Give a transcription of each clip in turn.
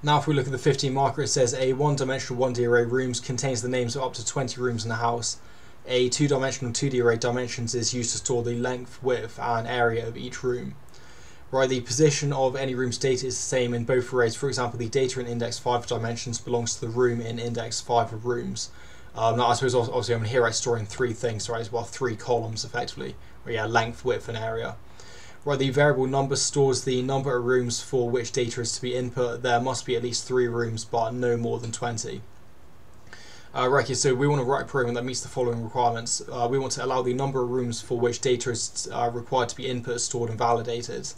Now if we look at the 15 marker, it says a one-dimensional 1D array rooms contains the names of up to 20 rooms in the house. A two-dimensional 2D array dimensions is used to store the length, width and area of each room. Right, the position of any room's data is the same in both arrays. For example, the data in index 5 of dimensions belongs to the room in index 5 of rooms. Now I suppose obviously I'm here storing three things, right, as well, three columns effectively, where you have length, width and area. Right, the variable number stores the number of rooms for which data is to be input. There must be at least 3 rooms, but no more than 20. Right here, so we want to write a program that meets the following requirements. We want to allow the number of rooms for which data is required to be input, stored and validated.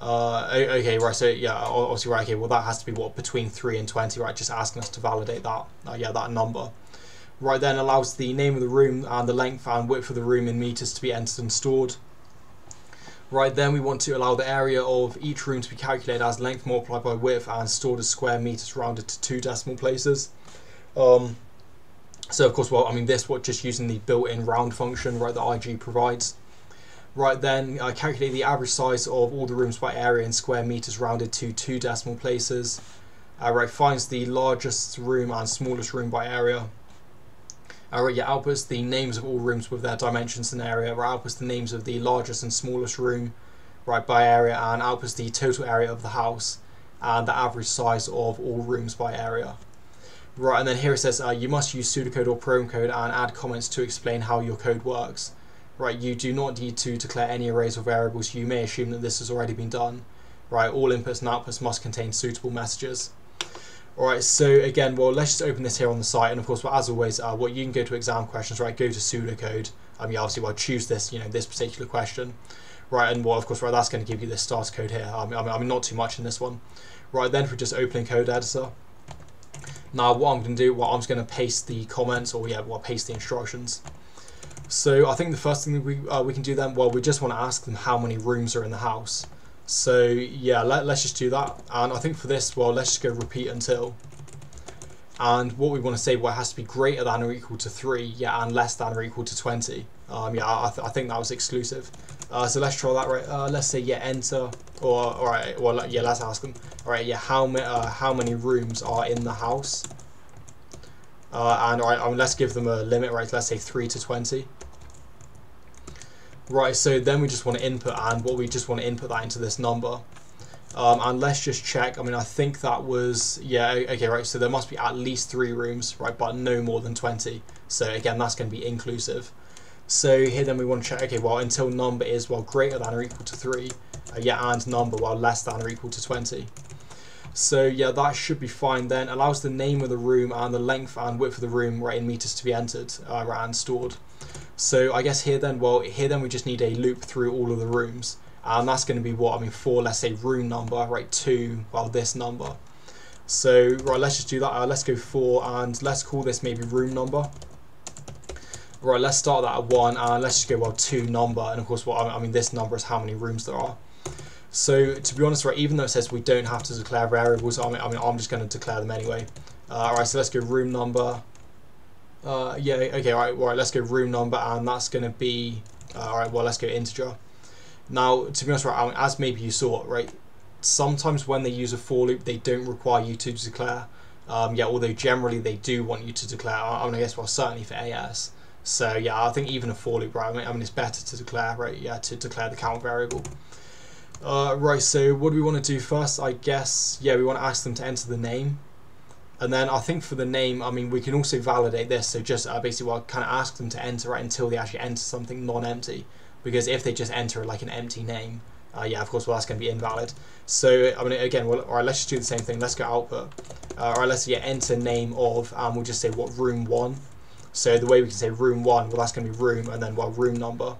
Okay, right, so yeah, obviously, right, okay, well that has to be what, between 3 and 20, right, just asking us to validate that, yeah, that number. Right, then allows the name of the room and the length and width of the room in meters to be entered and stored. Right, then we want to allow the area of each room to be calculated as length multiplied by width and stored as square meters rounded to 2 decimal places. So of course, well, I mean this, what, just using the built-in round function, right, that IG provides. Right, then calculate the average size of all the rooms by area in square meters rounded to 2 decimal places. Right, finds the largest room and smallest room by area. Right, yeah, outputs the names of all rooms with their dimensions and area. Right, outputs the names of the largest and smallest room, right, by area, and outputs the total area of the house and the average size of all rooms by area. Right, and then here it says you must use pseudocode or program code and add comments to explain how your code works. Right, you do not need to declare any arrays or variables. You may assume that this has already been done. Right, all inputs and outputs must contain suitable messages. Alright, so again, well, let's just open this here on the site, and of course, well, as always, well, you can go to exam questions, right, go to pseudocode, yeah, obviously, well, choose this, you know, this particular question, right, and well, of course, right, that's going to give you this starter code here, I mean, not too much in this one. Right, then if we're just opening code editor, now what I'm going to do, well, I'm just going to paste the comments, or yeah, well, paste the instructions. So I think the first thing that we can do then, well, we just want to ask them how many rooms are in the house. So yeah, let's just do that, and I think for this, well, let's just go repeat until, and what we want to say, well, it has to be greater than or equal to 3, yeah, and less than or equal to 20. Yeah, I think that was exclusive. So let's try that, right, let's say, yeah, enter, or all right, well, yeah, let's ask them, all right, yeah, how many rooms are in the house, and all right, I mean, let's give them a limit, right, let's say 3 to 20. Right, so then we just want to input, and what we just want to input that into this number, and let's just check. I mean, I think that was, yeah, okay, right, so there must be at least 3 rooms, right, but no more than 20. So again, that's going to be inclusive. So here then we want to check, okay, well, until number is, well, greater than or equal to 3, yeah, and number, well, less than or equal to 20. So yeah, that should be fine then. Allows the name of the room and the length and width of the room, right, in meters to be entered, right, and stored. So I guess here then, well, here then we just need a loop through all of the rooms, and that's going to be what, I mean, for, let's say, room number, right, 2, well, this number. So right, let's just do that, let's go 4, and let's call this maybe room number. Right, let's start that at 1, and let's just go, well, 2 number, and of course, well, I mean, this number is how many rooms there are. So to be honest, right, even though it says we don't have to declare variables, I mean I'm just going to declare them anyway. All right, so let's go room number. Yeah, okay, all right, let's go room number, and that's going to be, all right, well, let's go integer. Now, to be honest, right, I mean, as maybe you saw, right, sometimes when they use a for loop, they don't require you to declare, yeah, although generally they do want you to declare, I mean, I guess, well, certainly for AS. So, yeah, I think even a for loop, right, I mean, it's better to declare, right, yeah, to declare the count variable. Right, so what do we want to do first? I guess, yeah, we want to ask them to enter the name. And then I think for the name, I mean, we can also validate this. So just basically, well, kind of ask them to enter, right, until they actually enter something non-empty. Because if they just enter like an empty name, yeah, of course, well, that's going to be invalid. So, I mean, again, well, all right, let's just do the same thing. Let's go output. All right, let's, yeah, enter name of, and we'll just say, what, room 1. So the way we can say room 1, well, that's going to be room, and then, well, room number.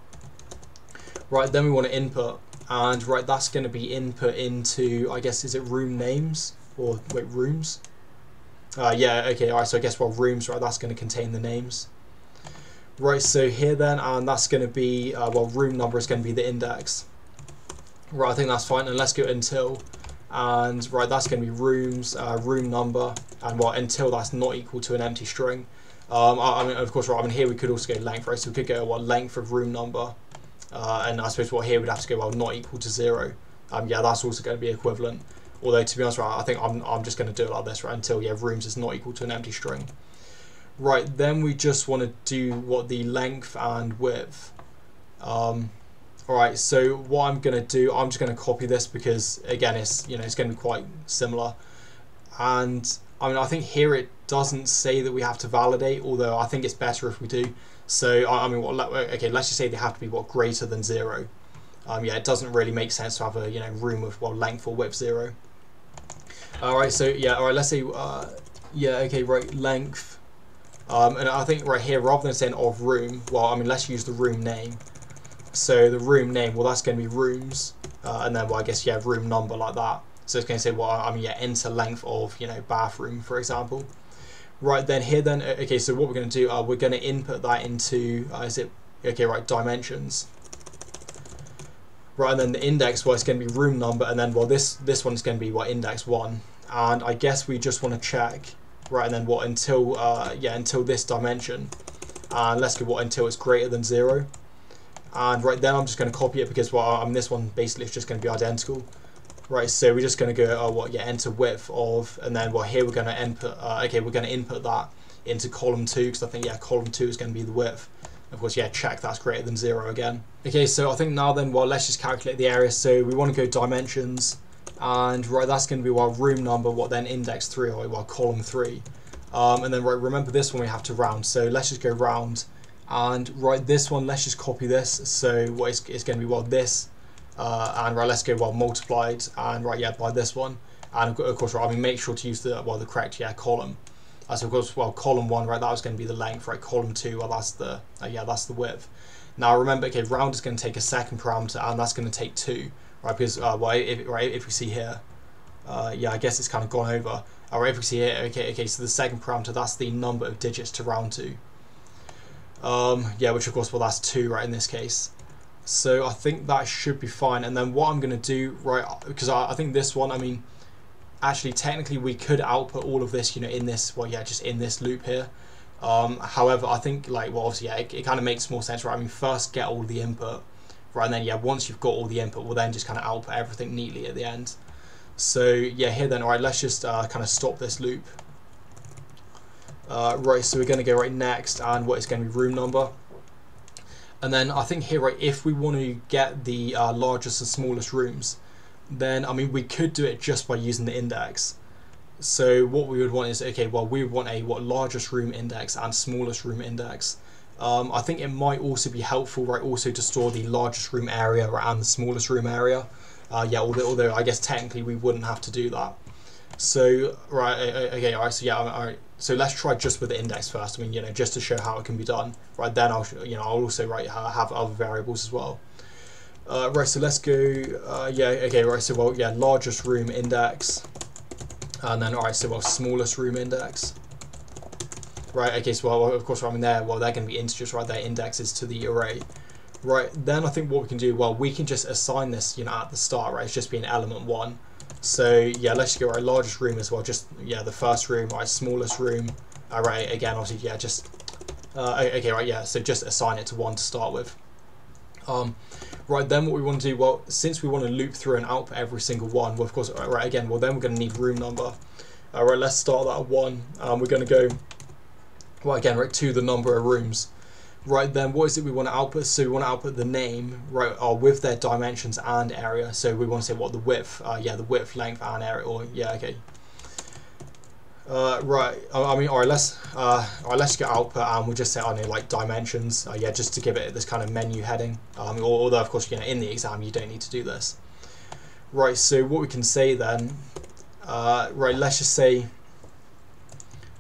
Right, then we want to input. And, right, that's going to be input into, I guess, is it room names? Or, wait, rooms? Yeah, okay, all right, so I guess, well, rooms, right, that's going to contain the names. Right, so here then, and that's going to be, well, room number is going to be the index. Right, I think that's fine, and let's go until, and, right, that's going to be rooms, room number, and, well, until that's not equal to an empty string. I mean, of course, right, I mean, here we could also go length, right, so we could go, well, length of room number, and I suppose, well, here we'd have to go, well, not equal to 0. Yeah, that's also going to be equivalent. Although, to be honest, right, I think I'm just going to do it like this, right, until, yeah, rooms is not equal to an empty string. Right, then we just want to do what the length and width. Alright, so what I'm going to do, I'm just going to copy this because, again, it's, you know, it's going to be quite similar. And I mean, I think here it doesn't say that we have to validate, although I think it's better if we do. So I mean, okay, let's just say they have to be greater than 0. Yeah, it doesn't really make sense to have a room with length or width 0. All right, so yeah, all right, let's say yeah, okay, right, length. And I think right here, rather than saying of room, well, I mean, let's use the room name. So the room name, well, that's going to be rooms, and then well, I guess yeah, room number like that. So it's going to say, well, I mean, yeah, enter length of, bathroom, for example. Right, then here, then, okay, so what we're going to do, we're going to input that into, okay, right, dimensions. Right, and then the index, well, it's going to be room number, and then, well, this one's going to be, well, index 1. And I guess we just want to check, right, and then what, until, yeah, until this dimension. And let's go, what, until it's greater than 0. And right, then I'm just going to copy it because, well, I mean, this one basically is just going to be identical. Right, so we're just going to go, what, yeah, enter width of, and then, well, here we're going to input, okay, we're going to input that into column 2, because I think, yeah, column 2 is going to be the width. Of course, yeah, check, that's greater than 0 again. Okay, so I think now then, well, let's just calculate the area. So we want to go dimensions, and right, that's going to be, well, room number, what then, index 3, or, well, column 3. And then, right, remember this one we have to round, so let's just go round, and right, this one, let's just copy this, so what it's going to be, well, this, and right, let's go well multiplied, and right, yeah, by this one, and of course, right, I mean, make sure to use the well the correct yeah column. So of course, well, column 1, right, that was going to be the length, right? Column 2, well, that's the yeah, that's the width. Now remember, okay, round is going to take a second parameter, and that's going to take 2, right? Because well, if we see here, yeah, I guess it's kind of gone over. If we see here, okay, so the second parameter, that's the number of digits to round to. Yeah, which of course, well, that's 2, right? In this case. So I think that should be fine. And then what I'm going to do, right, because I think this one, I mean, actually technically we could output all of this, in this, well, yeah, just in this loop here. However, I think like, well, obviously, yeah, it kind of makes more sense, right? I mean, first get all the input, right? And then, yeah, once you've got all the input, we'll then just kind of output everything neatly at the end. So yeah, here then, all right, let's just kind of stop this loop. Right, so we're going to go right next, and what is going to be room number. And then I think here, right, if we want to get the largest and smallest rooms, then, I mean, we could do it just by using the index. So what we would want is, okay, well, we would want a largest room index and smallest room index. I think it might also be helpful, right, also to store the largest room area and the smallest room area. Yeah, although I guess technically we wouldn't have to do that. So, right, okay, all right, so yeah, all right. So let's try just with the index first. I mean, just to show how it can be done. Right, then I'll also have other variables as well. Right, so let's go. Yeah, okay, right. So well, yeah, largest room index, and then all right, so well, smallest room index. Right, okay, so well, of course, I mean, there, well, they're going to be integers, right? Their indexes to the array. Right, then I think what we can do, well, we can just assign this, at the start, right? It's just being element 1. So yeah, let's go right, largest room as well, just yeah, the first room, right, smallest room, all right, again, obviously, yeah, just okay, right, yeah, so just assign it to 1 to start with. Right, then what we want to do, well, since we want to loop through and output every single one, well, of course, right, again, well, then we're going to need room number. All right, let's start that at 1. We're going to go, well, again, right, to the number of rooms. Right, then what is it we want to output? So we want to output the name, right, with their dimensions and area. So we want to say what the width, yeah, the width, length, and area, or yeah, okay. Right, I mean, all right, let's get output, and we'll just say, I don't know, like dimensions, yeah, just to give it this kind of menu heading. Although of course, in the exam you don't need to do this. Right, so what we can say then, right, let's just say.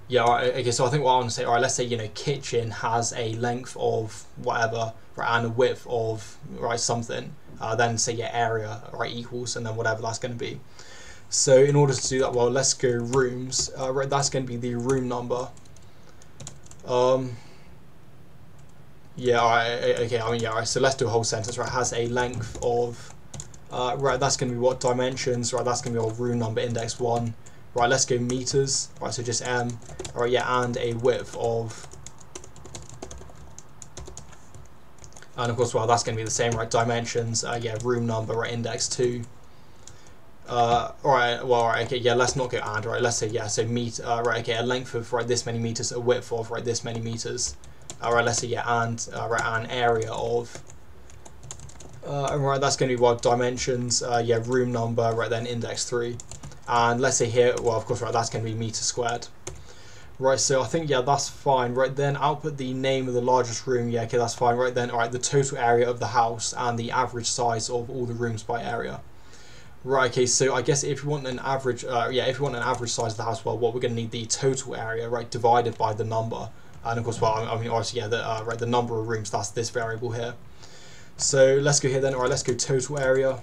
Yeah, right, okay, so I think what I want to say, all right, let's say, kitchen has a length of whatever, right, and a width of, right, something, then say, yeah, area, right, equals, and then whatever that's going to be. So in order to do that, well, let's go rooms, right, that's going to be the room number. Yeah, all right, okay, I mean, yeah, all right, so let's do a whole sentence, right, has a length of, right, that's going to be what, dimensions, right, that's going to be our room number, index 1. Right, let's go meters, right, so just m, all right, yeah, and a width of, and of course, well, that's going to be the same, right, dimensions, yeah, room number, right, index 2, let's not go and, right, let's say, yeah, so meet, a length of, this many meters, a width of, this many meters, let's say, yeah, and, an area of, that's going to be, dimensions, room number, then index 3, and let's say here, that's going to be meter squared. So I think, that's fine. Then output the name of the largest room. That's fine. The total area of the house and the average size of all the rooms by area. So I guess if you want an average, if you want an average size of the house, what we're going to need the total area, divided by the number. And of course, the number of rooms, that's this variable here. So let's go here then, let's go total area.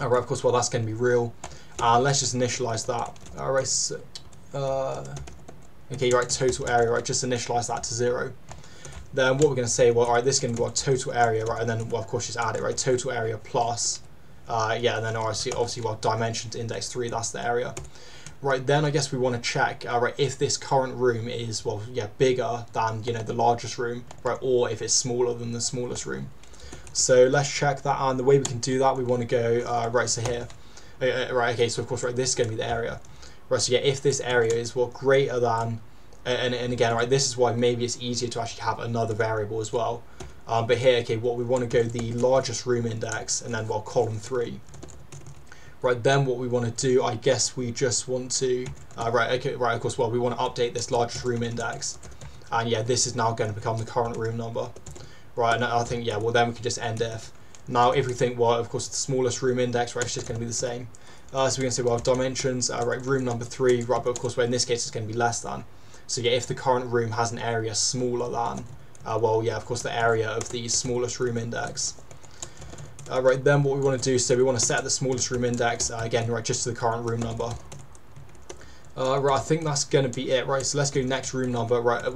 Of course, that's going to be real. Let's just initialize that. So, total area, just initialize that to 0. Then what we're going to say, this is going to be our total area, and then, of course, just add it, total area plus, and then obviously, dimension to index 3, that's the area. Then I guess we want to check, if this current room is, bigger than, the largest room, or if it's smaller than the smallest room. So let's check that, and the way we can do that, we want to go, so here, so of course, this is going to be the area. So yeah, if this area is greater than, and again, this is why maybe it's easier to actually have another variable as well. But here, we want to go the largest room index and then column 3. Then what we want to do, I guess we just want to, we want to update this largest room index, and this is now going to become the current room number, and I think then we can just end if. Now if we think, of course the smallest room index, it's just going to be the same. So we're going to say, dimensions, room number 3, but of course, in this case, it's going to be less than. So yeah, if the current room has an area smaller than, of course, the area of the smallest room index. Then what we want to do, so we want to set the smallest room index, just to the current room number. I think that's going to be it, so let's go next room number, and of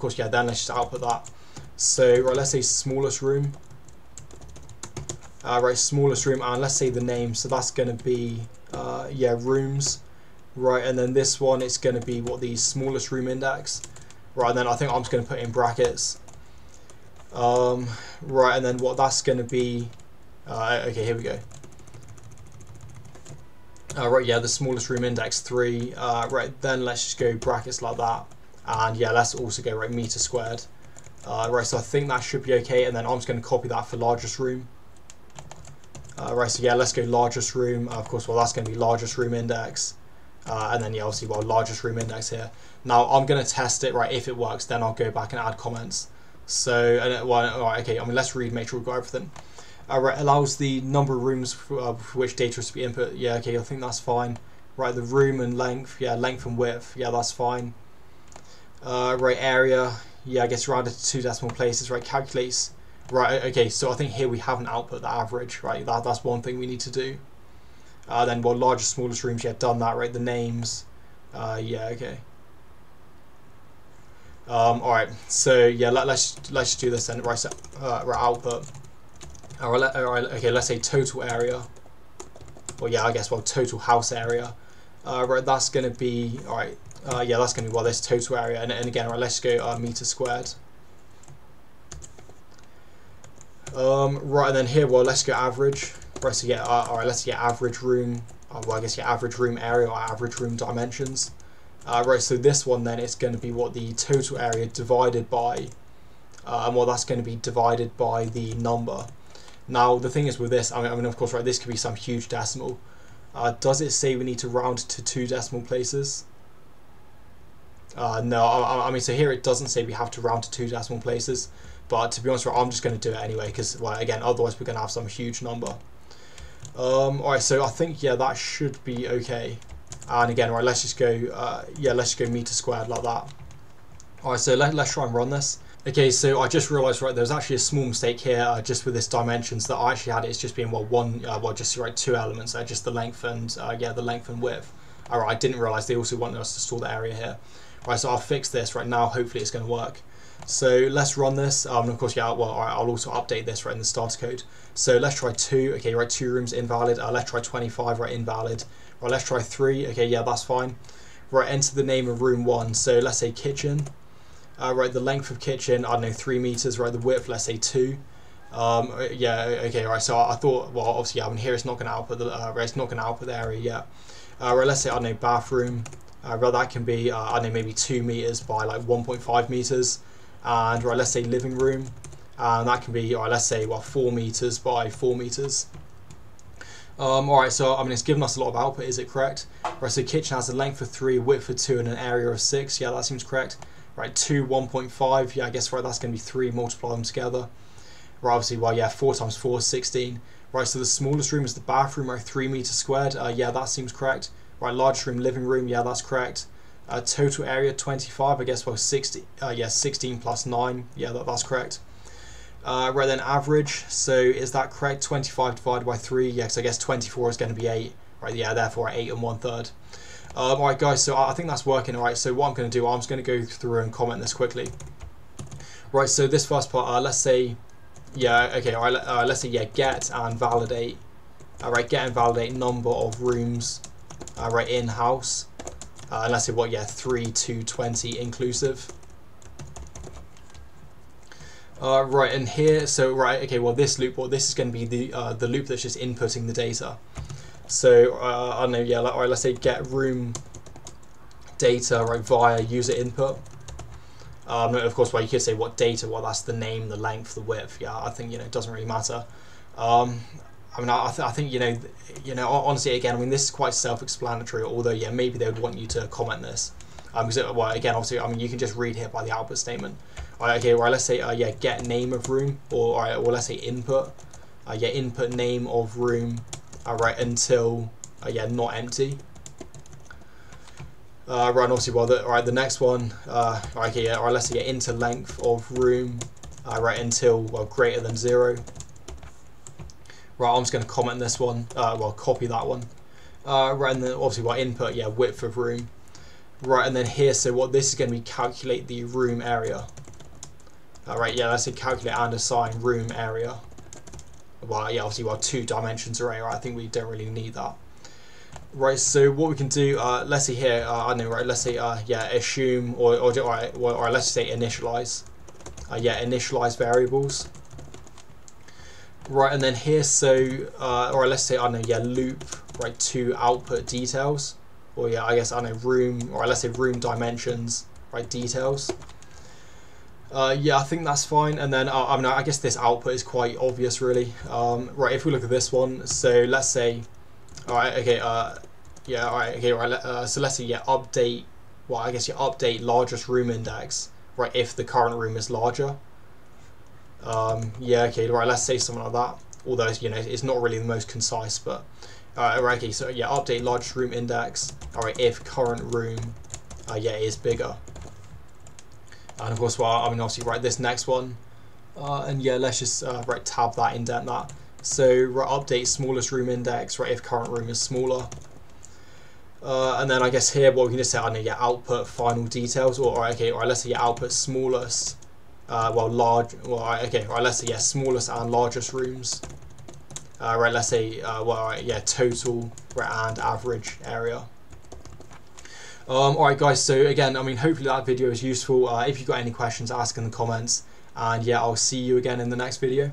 course, then let's just output that. So, let's say smallest room. Smallest room, and let's say the name, so that's going to be rooms, and then this one it's going to be the smallest room index, and then I think I'm just going to put in brackets, and then that's going to be, here we go, the smallest room index 3, then let's just go brackets like that, and let's also go meter squared, so I think that should be okay, and then I'm just going to copy that for largest room. So yeah, let's go largest room, of course, that's going to be largest room index, and then yeah, obviously, largest room index here. Now I'm going to test it, if it works, then I'll go back and add comments. So, let's read, make sure we've got everything. Allows the number of rooms for which data is to be input, I think that's fine. The room and length, length and width, that's fine. Area, I guess rounded to 2 decimal places, calculates. So I think here we haven't output the average, that's one thing we need to do. Then largest, smallest rooms, done that, the names, alright, so yeah, let's do this then, so output, let's say total area, total house area, that's going to be, that's going to be, this total area, and again, let's go meter squared. And then here, let's go average. So yeah, let's get average room. Average room area or average room dimensions. So this one then is going to be the total area divided by, that's going to be divided by the number. Now the thing is with this, I mean of course, this could be some huge decimal. Does it say we need to round to 2 decimal places? No, I mean so here it doesn't say we have to round to 2 decimal places. But to be honest, I'm just going to do it anyway because, again, otherwise we're going to have some huge number. Alright, so I think, that should be okay. And again, let's just go, let's just go meter squared like that. Alright, so let's try and run this. Okay, so I just realised, there's actually a small mistake here just with this dimensions that I actually had. It's just been, two elements, just the length and, the length and width. Alright, I didn't realise they also wanted us to store the area here. Alright, so I'll fix this right now. Hopefully it's going to work. So let's run this, and of course, I'll also update this in the starter code. So let's try 2, 2 rooms invalid, let's try 25, invalid, let's try 3, that's fine. Enter the name of room 1, so let's say kitchen, the length of kitchen, 3 meters, the width, let's say 2, Yeah, okay, right, so I thought, well, obviously, yeah, I mean, here it's not going to output the it's not going to output the area yet. Right, let's say, I don't know, bathroom, right, that can be, I don't know, maybe 2 meters by like 1.5 meters. And right, let's say living room, and that can be, right, let's say, well, 4 meters by 4 meters. All right, so I mean, it's given us a lot of output. Is it correct? Right, so kitchen has a length of 3, width of 2, and an area of 6. Yeah, that seems correct. Right, 2, 1.5. Yeah, I guess right, that's going to be 3. Multiply them together. Right, obviously, well, yeah, 4 times 4 is 16. Right, so the smallest room is the bathroom, right, 3 meters squared. Yeah, that seems correct. Right, largest room, living room. Yeah, that's correct. Total area 25. I guess well, 60. Yeah, 16 plus 9. Yeah, that's correct. Right then, average, so is that correct? 25 divided by 3, yeah, because I guess 24 is going to be 8, right, yeah, therefore 8 1/3. Alright guys, so I think that's working, alright, so what I'm going to do, I'm just going to go through and comment this quickly. Right, so this first part, let's say, yeah, okay, alright, let's say, yeah, get and validate, alright, get and validate number of rooms, right, in house, and let's say what, yeah, 3 to 20 inclusive. Right, and here, so right, okay, well, this loop, well, this is going to be the loop that's just inputting the data. So I don't know, yeah, like, all right, let's say get room data right via user input. Of course, well, you could say what data, well, that's the name, the length, the width. Yeah, I think, you know, it doesn't really matter. I mean, I think, you know, honestly, again, I mean, this is quite self-explanatory. Although, yeah, maybe they would want you to comment this. Because well, again, obviously, I mean, you can just read here by the output statement. Right, okay, right, let's say, yeah, get name of room, or right, well, let's say input, yeah, input name of room, right, until, yeah, not empty. Right, and obviously, well, right, the next one, right, okay, yeah, right, let's say, yeah, into length of room, right, until, well, greater than 0. Right, I'm just going to comment this one, well, copy that one. Right, and then obviously, well, input, yeah, width of room. Right, and then here, so what this is going to be, calculate the room area. Right, yeah, let's say calculate and assign room area. Well, yeah, obviously, well, 2 dimensions array, right? I think we don't really need that. Right, so what we can do, let's see here, I don't know, right, let's say, yeah, assume, or let's say initialize. Yeah, initialize variables. Right, and then here, so, or let's say, I don't know, yeah, loop, right, to output details. Or yeah, I guess, I don't know, room, or let's say room dimensions, right, details. Yeah, I think that's fine. And then, I mean, I guess this output is quite obvious, really. Right, if we look at this one, so let's say, all right, okay, yeah, all right, okay, right, so let's say, yeah, update, well, I guess you update largest room index, right, if the current room is larger. Yeah, okay, right, let's say something like that. Although, you know, it's not really the most concise, but... right, okay, so yeah, update largest room index, all right, if current room, yeah, is bigger. And of course, well, I mean, obviously, right, this next one, and yeah, let's just, right, tab that, indent that. So, right, update smallest room index, right, if current room is smaller. And then I guess here, well, we can just say, I don't know, yeah, output final details, or, right, okay, right, let's say, yeah, output smallest, well, large, well, right, okay, right, let's say, yeah, smallest and largest rooms. Right, let's say, well, right, yeah, total, right, and average area. All right, guys, so again, I mean, hopefully that video is useful. If you've got any questions, ask in the comments. And yeah, I'll see you again in the next video.